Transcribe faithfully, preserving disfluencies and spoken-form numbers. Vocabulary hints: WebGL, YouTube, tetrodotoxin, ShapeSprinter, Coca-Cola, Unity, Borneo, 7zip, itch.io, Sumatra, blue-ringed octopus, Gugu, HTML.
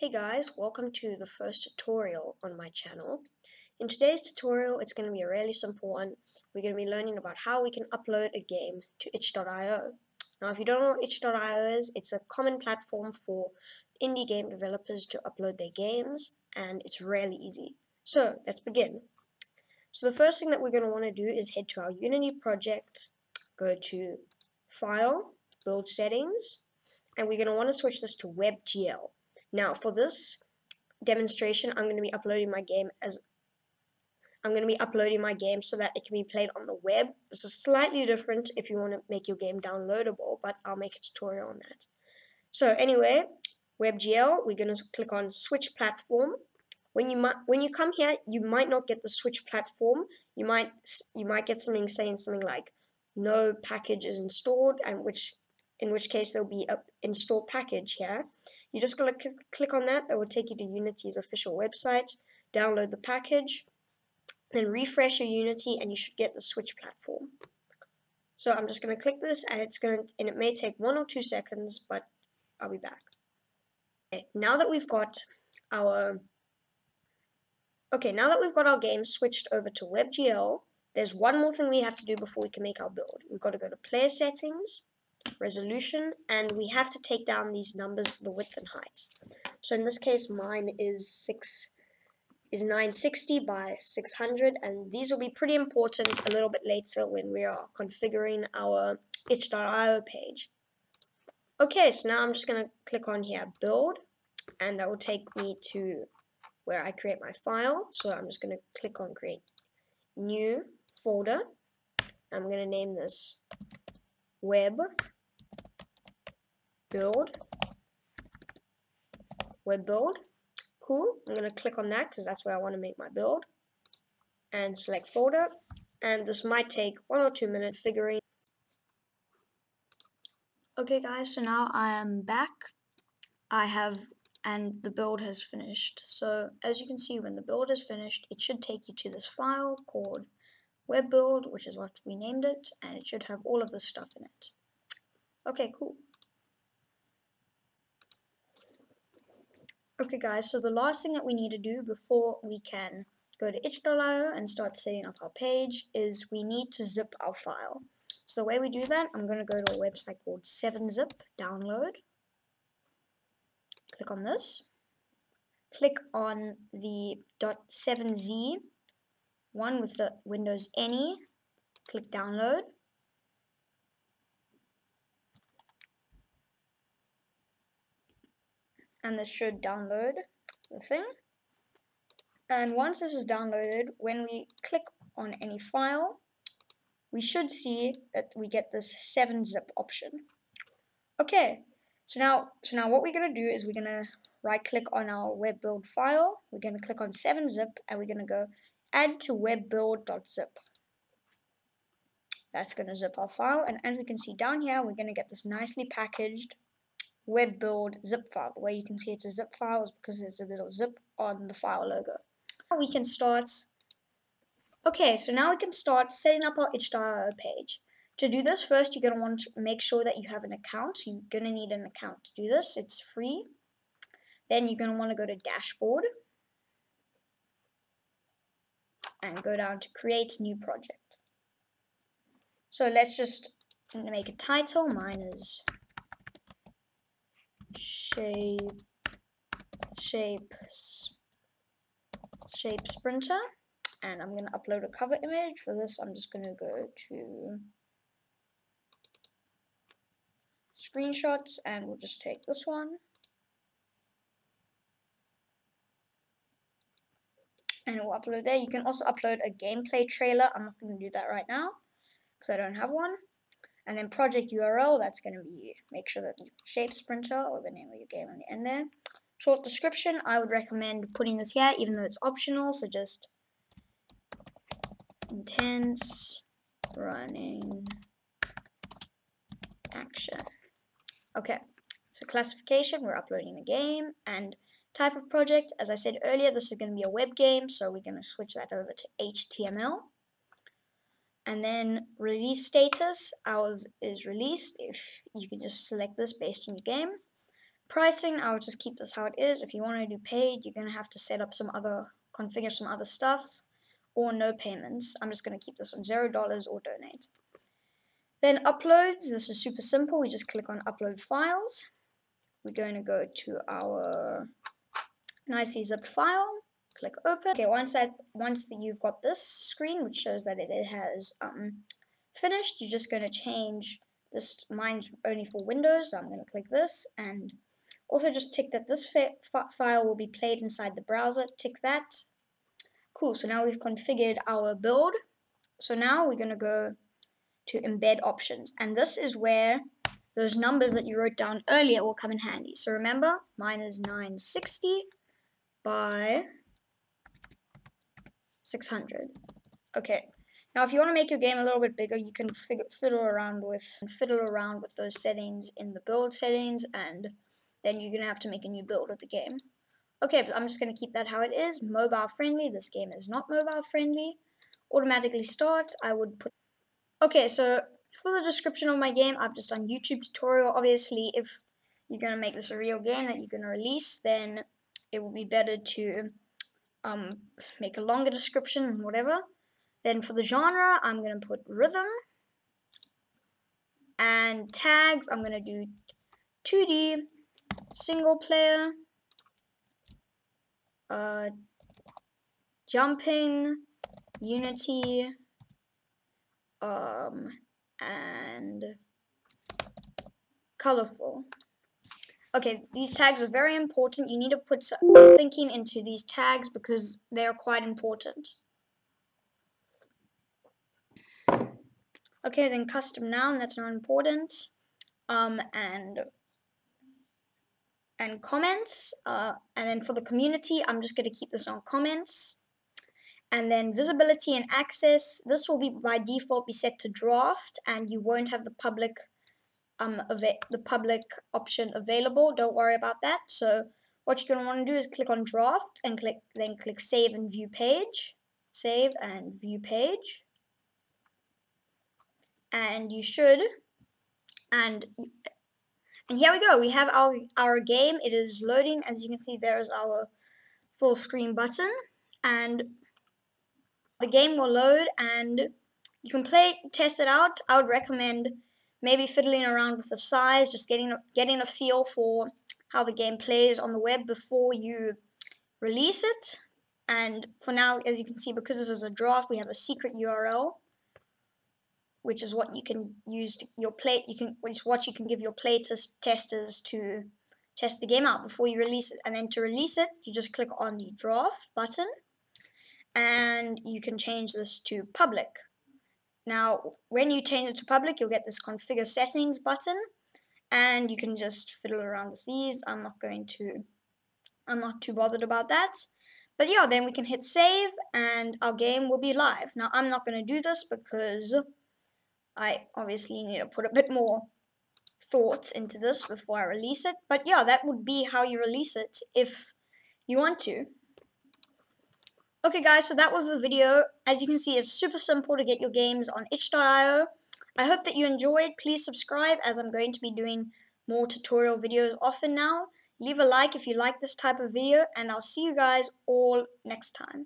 Hey guys, welcome to the first tutorial on my channel. In today's tutorial, it's going to be a really simple one. We're going to be learning about how we can upload a game to itch dot i o. Now, if you don't know what itch dot i o is, it's a common platform for indie game developers to upload their games, and it's really easy. So, let's begin. So, the first thing that we're going to want to do is head to our Unity project, go to File, Build Settings, and we're going to want to switch this to WebGL. Now for this demonstration, I'm going to be uploading my game as I'm going to be uploading my game so that it can be played on the web. This is slightly different if you want to make your game downloadable, but I'll make a tutorial on that. So anyway, WebGL, we're going to click on Switch Platform. When you might, when you come here, you might not get the Switch Platform. You might you might get something saying something like no package is installed, and which in which case there'll be a install package here. You're just going to click on that. That will take you to Unity's official website. Download the package, then refresh your Unity, and you should get the Switch platform. So I'm just going to click this, and it's going to, and it may take one or two seconds, but I'll be back. Okay, now that we've got our okay, now that we've got our game switched over to WebGL, there's one more thing we have to do before we can make our build. We've got to go to Player Settings, Resolution, and we have to take down these numbers for the width and height. So in this case, mine is six is nine sixty by six hundred, and these will be pretty important a little bit later when we are configuring our itch dot i o page. Okay, so now I'm just going to click on here, Build, and that will take me to where I create my file. So I'm just going to click on Create New Folder. I'm going to name this Web Build, Web Build, cool. I'm going to click on that because that's where I want to make my build, and select folder, and this might take one or two minutes figuring. Okay guys, so now I am back. I have, and the build has finished. So as you can see, when the build is finished, it should take you to this file called Web Build, which is what we named it, and it should have all of this stuff in it. Okay, cool. Okay guys, so the last thing that we need to do before we can go to itch dot i o and start setting up our page is we need to zip our file. So the way we do that, I'm going to go to a website called seven zip, download, click on this, click on the .seven z, one with the Windows any, click download. And this should download the thing. And once this is downloaded, when we click on any file, we should see that we get this seven zip option. Okay, so now, so now what we're going to do is we're going to right click on our web build file, we're going to click on seven zip, and we're going to go add to webbuild.zip. That's going to zip our file, and as we can see down here, we're going to get this nicely packaged web build zip file. The way you can see it's a zip file is because there's a little zip on the file logo. Now we can start. Okay, so now we can start setting up our itch dot i o page. To do this, first you're going to want to make sure that you have an account. You're going to need an account to do this. It's free. Then you're going to want to go to Dashboard, and go down to Create New Project. So let's just make a title. Mine is shape shape shape sprinter, and I'm going to upload a cover image. For this, I'm just going to go to screenshots, and we'll just take this one. And it will upload there. You can also upload a gameplay trailer. I'm not going to do that right now because I don't have one. And then project U R L, that's going to be, make sure that you shape sprinter or the name of your game on the end there. Short description, I would recommend putting this here even though it's optional, so just intense running action. Okay, so classification, we're uploading the game, and type of project, as I said earlier, this is going to be a web game, so we're going to switch that over to H T M L. And then release status, ours is released, if you can just select this based on your game. Pricing, I'll just keep this how it is. If you want to do paid, you're going to have to set up some other, configure some other stuff, or no payments. I'm just going to keep this on zero dollars or donate. Then uploads, this is super simple. We just click on upload files. We're going to go to our nicely zipped file. Click open. Okay, once that once that you've got this screen, which shows that it has um, finished, you're just going to change this. Mine's only for Windows, so I'm going to click this, and also just tick that this fi file will be played inside the browser. Tick that. Cool. So now we've configured our build. So now we're going to go to embed options, and this is where those numbers that you wrote down earlier will come in handy. So remember, mine is nine sixty by six hundred. Okay, now if you want to make your game a little bit bigger, you can figure, fiddle around with and fiddle around with those settings in the build settings, and then you're gonna have to make a new build of the game. Okay, but I'm just gonna keep that how it is. Mobile friendly. This game is not mobile friendly. Automatically start. I would put. Okay, so for the description of my game, I've just done YouTube tutorial. Obviously, if you're gonna make this a real game that you're gonna release, then it will be better to Um, make a longer description, whatever. Then for the genre, I'm going to put rhythm. And tags, I'm going to do two D, single player, uh, jumping, Unity, um, and colorful. Okay, these tags are very important. You need to put some thinking into these tags because they are quite important. Okay, then custom noun, that's not important. Um, and and comments. Uh, and then for the community, I'm just going to keep this on comments. And then visibility and access. This will be by default be set to draft, and you won't have the public Um, the public option available. Don't worry about that. So what you're going to want to do is click on draft and click then click save and view page, save and view page, and you should and and here we go. We have our our game. It is loading. As you can see, there is our full screen button, and the game will load, and you can play test it out. I would recommend maybe fiddling around with the size, just getting getting a feel for how the game plays on the web before you release it. And for now, as you can see, because this is a draft, we have a secret U R L, which is what you can use to your play. You can, which is what you can give your play test testers to test the game out before you release it. And then to release it, you just click on the draft button, and you can change this to public. Now, when you change it to public, you'll get this configure settings button, and you can just fiddle around with these. I'm not going to, I'm not too bothered about that. But yeah, then we can hit save, and our game will be live. Now, I'm not going to do this because I obviously need to put a bit more thought into this before I release it. But yeah, that would be how you release it if you want to. Okay guys, so that was the video. As you can see, it's super simple to get your games on itch dot i o. I hope that you enjoyed. Please subscribe, as I'm going to be doing more tutorial videos often now. Leave a like if you like this type of video, and I'll see you guys all next time.